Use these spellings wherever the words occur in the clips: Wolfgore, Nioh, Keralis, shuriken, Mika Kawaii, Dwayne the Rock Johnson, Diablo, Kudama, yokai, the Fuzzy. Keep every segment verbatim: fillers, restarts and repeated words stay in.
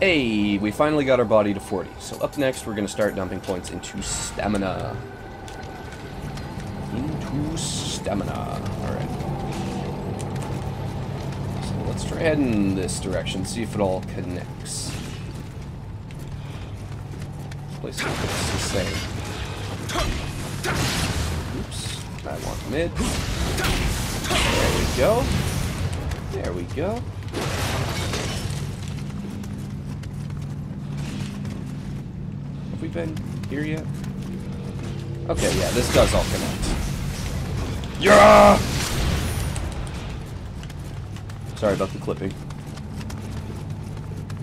Hey, we finally got our body to forty. So up next, we're going to start dumping points into stamina. Into stamina. Alright. So let's try heading this direction, see if it all connects. This place looks the same. Oops. I want mid. There we go. There we go. Have we been here yet? Okay, yeah, this does all connect. Yeah! Sorry about the clipping.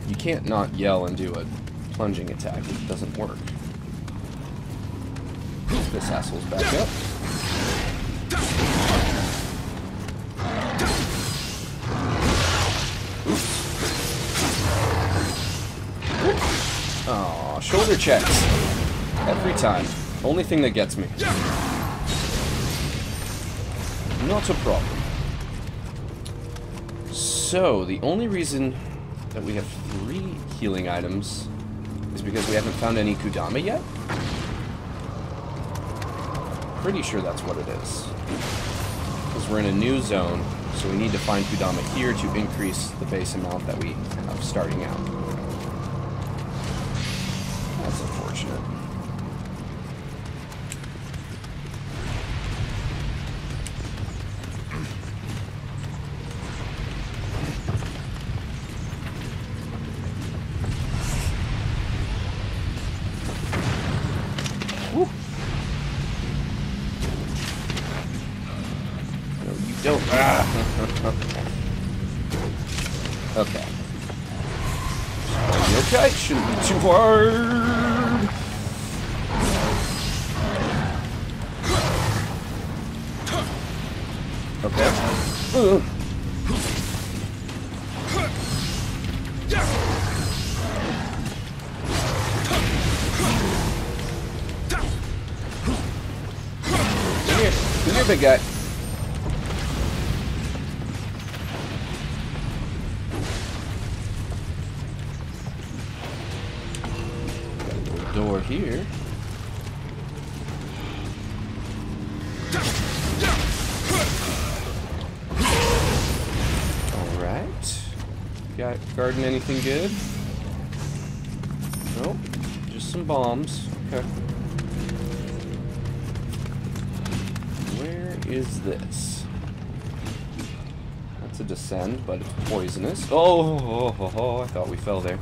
You can't not yell and do a plunging attack. It doesn't work. This asshole's back up. Aw, shoulder checks. Every time. Only thing that gets me. Not a problem. So, the only reason that we have three healing items is because we haven't found any Kudama yet? Pretty sure that's what it is. Because we're in a new zone, so we need to find Kudama here to increase the base amount that we have starting out. That's unfortunate. Woo. No, you don't. Ah. Okay. Okay, shouldn't be too hard. Okay. Ugh. Come here. Come here, big guy. Got a little door here. Got garden anything good? Nope. Just some bombs. Okay. Where is this? That's a descend, but it's poisonous. Oh, oh, oh, oh, I thought we fell there.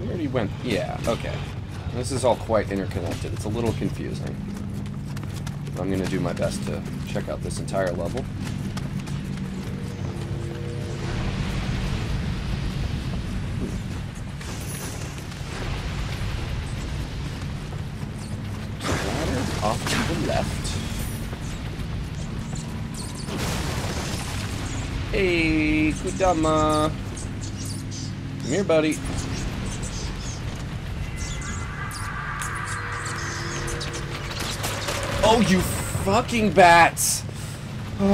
We already went. Yeah, okay. This is all quite interconnected. It's a little confusing. I'm going to do my best to check out this entire level. Ladder off to the left. Hey, Kudama! Come here, buddy. Oh, you fucking bats! So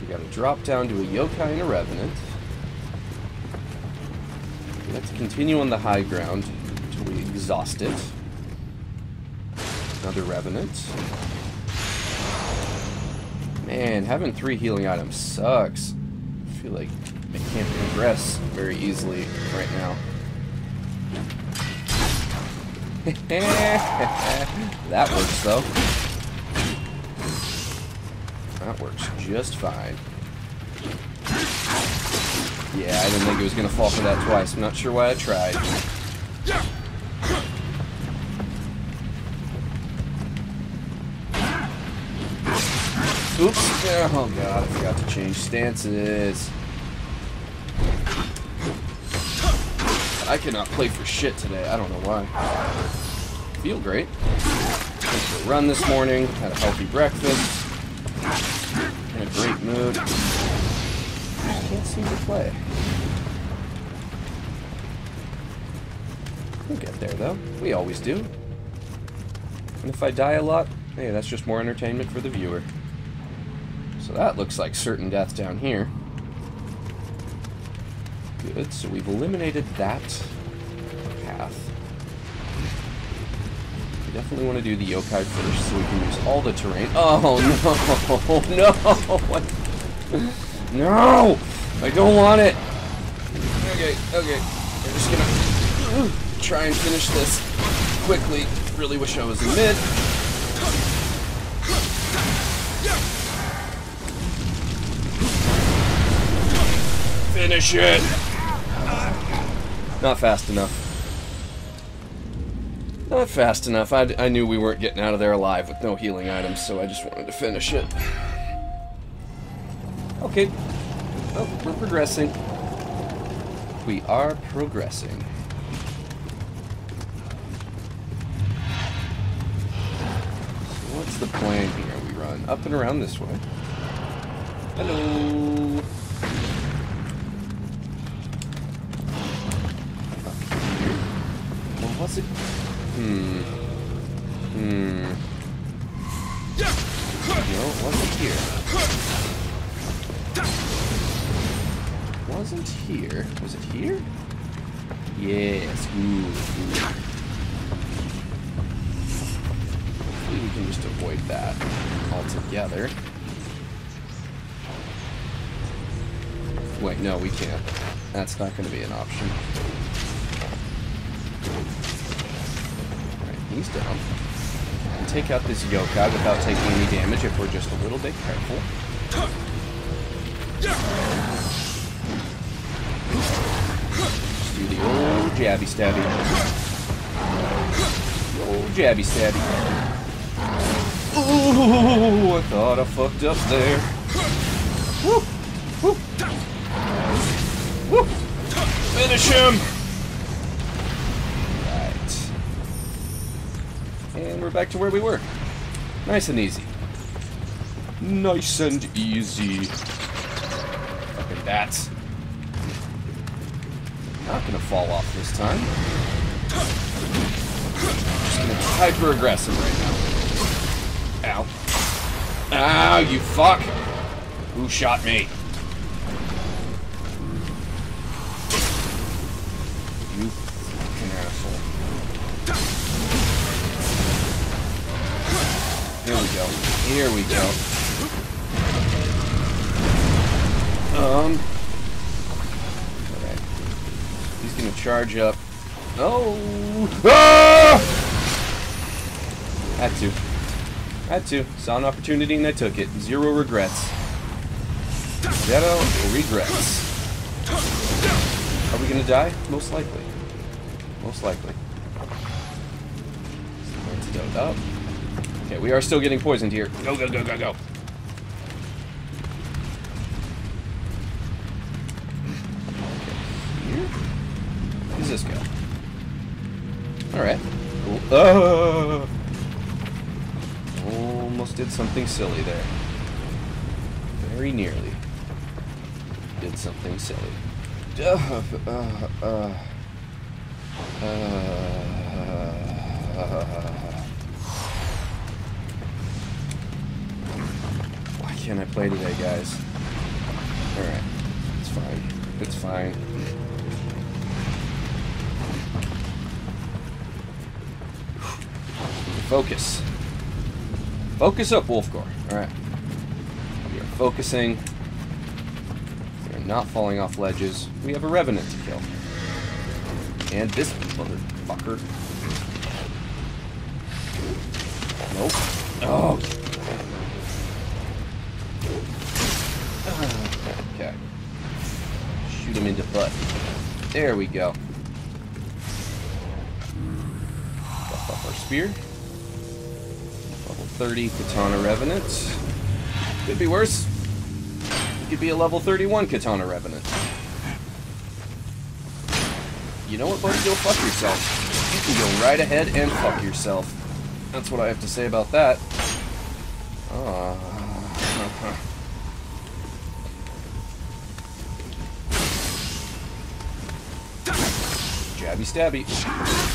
we gotta drop down to a yokai and a revenant. Let's continue on the high ground until we exhaust it. Another revenant. Man, having three healing items sucks. I feel like I can't progress very easily right now. That works, though. That works just fine. Yeah, I didn't think it was going to fall for that twice. I'm not sure why I tried. Oops. Oh, God. I forgot to change stances. I cannot play for shit today. I don't know why. Feel great. Went for a run this morning. Had a healthy breakfast. In a great mood. Can't seem to play. We'll get there though. We always do. And if I die a lot, hey, that's just more entertainment for the viewer. So that looks like certain death down here. Good, so we've eliminated that path. We definitely want to do the yokai first so we can use all the terrain. Oh no! No! No! I don't want it! Okay, okay. I'm just gonna try and finish this quickly. Really wish I was in mid. Finish it! Not fast enough. Not fast enough. I, I knew we weren't getting out of there alive with no healing items, so I just wanted to finish it. Okay. Oh, we're progressing. We are progressing. So what's the plan here? We run up and around this way. Hello. Up here. What was it? Hmm. Hmm. No, it wasn't here. Wasn't here. Was it here? Yes. Ooh. Ooh. We can just avoid that altogether. Wait, no, we can't. That's not going to be an option. Alright, he's down. We'll take out this yokai without taking any damage if we're just a little bit careful. Just do the old jabby stabby. The old jabby stabby. Ooh, I thought I fucked up there. Woo! Woo! Woo! Finish him! Right. And we're back to where we were. Nice and easy. Nice and easy. Fucking bats. Not gonna fall off this time. Just gonna be hyper aggressive right now. Ow. Ow, you fuck! Who shot me? You fucking asshole. Here we go. Here we go. Um. Alright. He's gonna charge up. Oh! Ah! Had to. I had to. Saw an opportunity and I took it. Zero regrets. Zero regrets. Are we gonna die? Most likely. Most likely. Antidote up. Okay, we are still getting poisoned here. Go, go, go, go, go. Here? Where's this go? Alright. Cool. Oh! Almost did something silly there. Very nearly. Did something silly. Uh, uh, uh, uh, why can't I play today, guys? Alright. It's fine. It's fine. Focus. Focus up, Wolfgore. Alright. We are focusing. We are not falling off ledges. We have a revenant to kill. And this motherfucker. Nope. Oh. Okay. Shoot him in the butt. There we go. Drop off our spear. thirty Katana Revenant. Could be worse. It could be a level thirty-one Katana Revenant. You know what, buddy? Go fuck yourself. You can go right ahead and fuck yourself. That's what I have to say about that. Uh, okay. Jabby stabby.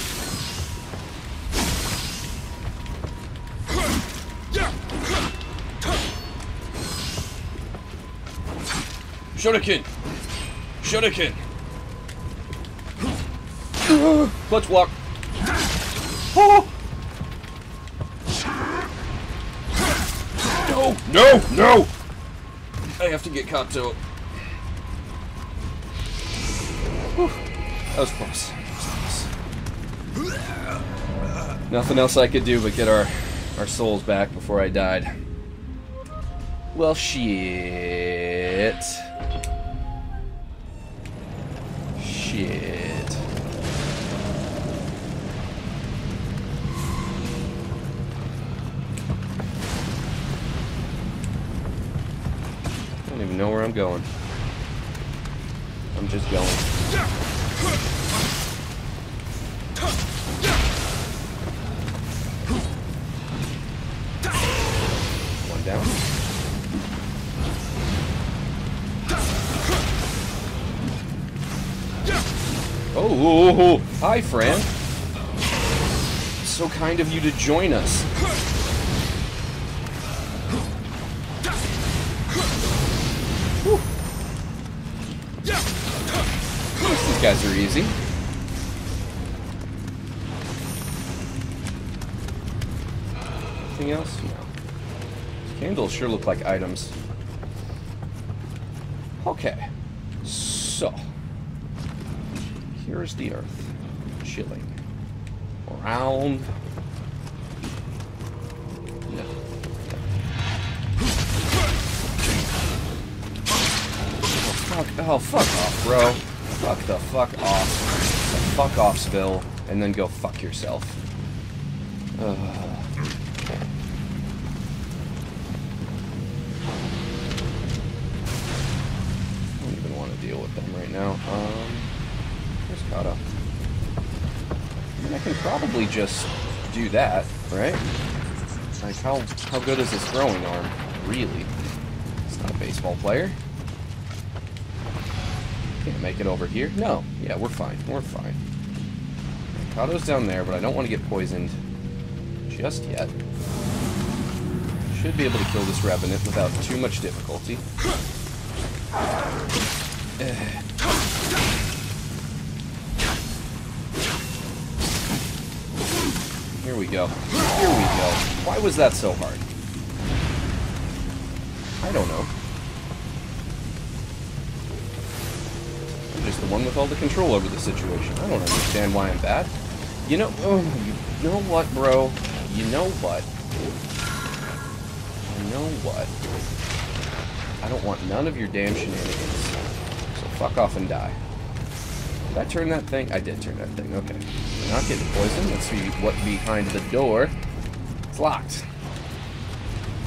Shuriken! Shuriken! Let's walk. Oh. No! No! No! I have to get Kato. That was close. That was close. Nothing else I could do but get our, our souls back before I died. Well, shit. Shit. Know where I'm going. I'm just going. One down. Oh, hi, friend. So kind of you to join us. These guys are easy. Anything else? No. These candles sure look like items. Okay. So. Here's the earth. Chilling. Round. No. Oh, fuck. Oh, fuck off, bro. Fuck the fuck off. The fuck off spill, and then go fuck yourself. Ugh. I don't even want to deal with them right now. Um, where's Kata? And I can probably just do that, right? Like, how, how good is this throwing arm? Really? It's not a baseball player. Can't make it over here. No. Yeah, we're fine. We're fine. Kato's down there, but I don't want to get poisoned just yet. Should be able to kill this revenant without too much difficulty. Here we go. Here we go. Why was that so hard? I don't know. Just the one with all the control over the situation. I don't understand why I'm bad. You know, oh, you know what, bro? You know what? You know what? I don't want none of your damn shenanigans. So fuck off and die. Did I turn that thing? I did turn that thing. Okay. We're not getting poisoned. Let's see what's behind the door. It's locked.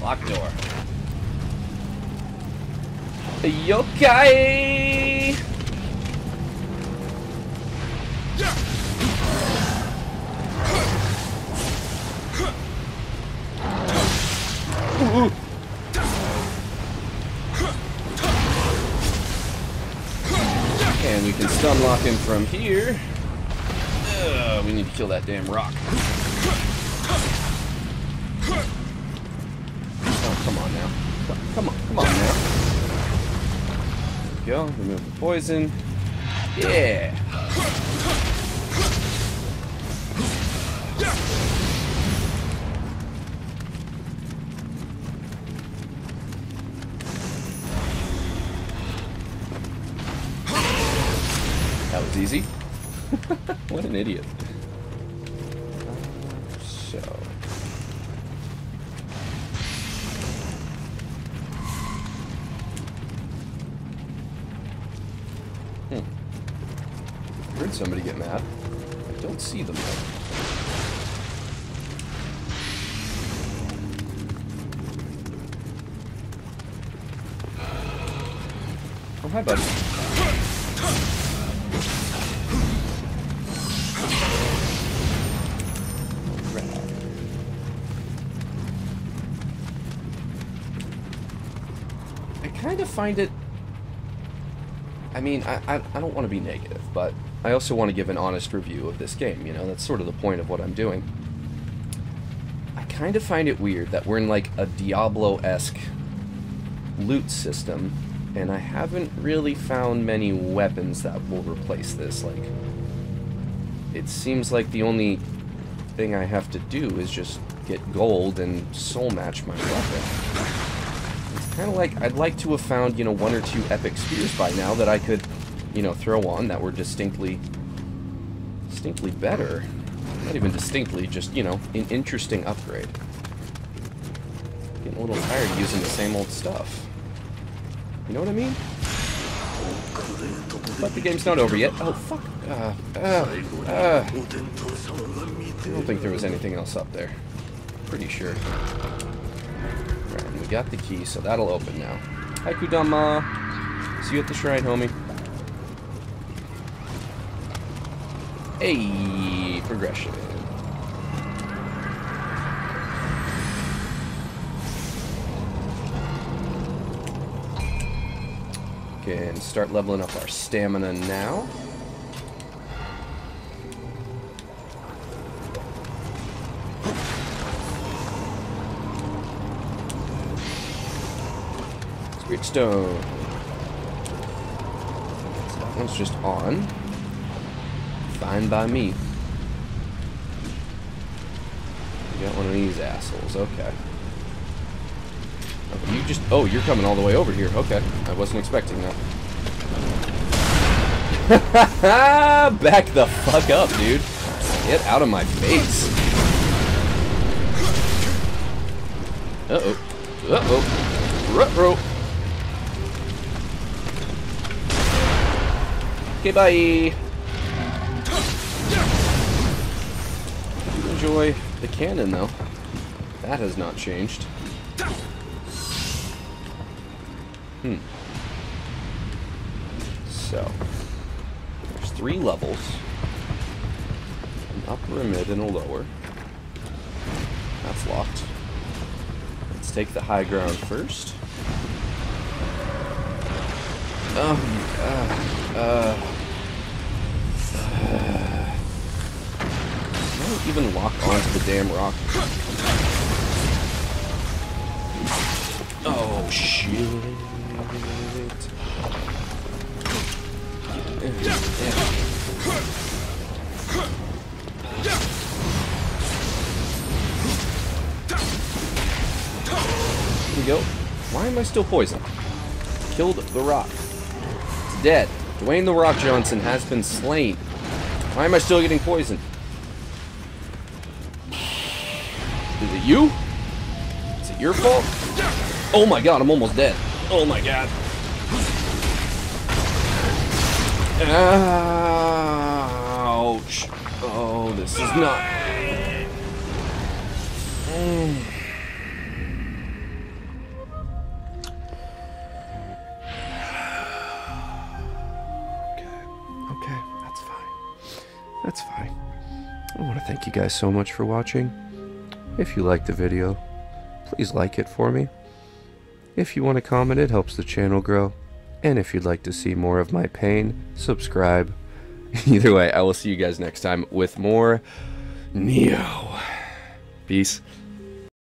Locked door. Yokai! Ooh. And we can stun lock him from here. Uh, we need to kill that damn rock. Oh, come on now. Come on, come on now. There we go. Remove the poison. Yeah. Easy. What an idiot. So. Hmm. I heard somebody get mad. I don't see them though. Oh, hi, buddy. Find it. I mean, I, I, I don't want to be negative, but I also want to give an honest review of this game, you know, that's sort of the point of what I'm doing. I kind of find it weird that we're in like a Diablo-esque loot system, and I haven't really found many weapons that will replace this. Like, it seems like the only thing I have to do is just get gold and soul match my weapon. It's kind of like I'd like to have found, you know, one or two epic spears by now that I could, you know, throw on that were distinctly, distinctly better. Not even distinctly, just, you know, an interesting upgrade. Getting a little tired using the same old stuff. You know what I mean? But the game's not over yet. Oh, fuck. Uh, uh, uh. I don't think there was anything else up there. Pretty sure. Alright, we got the key, so that'll open now. Hi, Kudama. See you at the shrine, homie. Hey, progression. Okay, and start leveling up our stamina now. Spirit Stone. So that one's just on. Fine by me. We got one of these assholes, okay. Oh, you just, oh, you're coming all the way over here. Okay, I wasn't expecting that. Back the fuck up, dude. Get out of my face. Uh-oh. Uh-oh. Ruh-roh. Okay, bye. Enjoy the cannon, though. That has not changed. Hmm. So, there's three levels. An upper, a mid, and a lower. That's locked. Let's take the high ground first. Um, uh, uh... Even lock onto the damn rock. Oh shit! Here we go. Why am I still poisoned? Killed the rock. It's dead. Dwayne the Rock Johnson has been slain. Why am I still getting poisoned? Is it you? Is it your fault? Oh my god, I'm almost dead. Oh my god. Ouch. Oh, this is not... Mm. Okay. Okay, that's fine. That's fine. I want to thank you guys so much for watching. If you liked the video, please like it for me. If you want to comment, it helps the channel grow. And if you'd like to see more of my pain, subscribe. Either way, I will see you guys next time with more Nioh. Peace.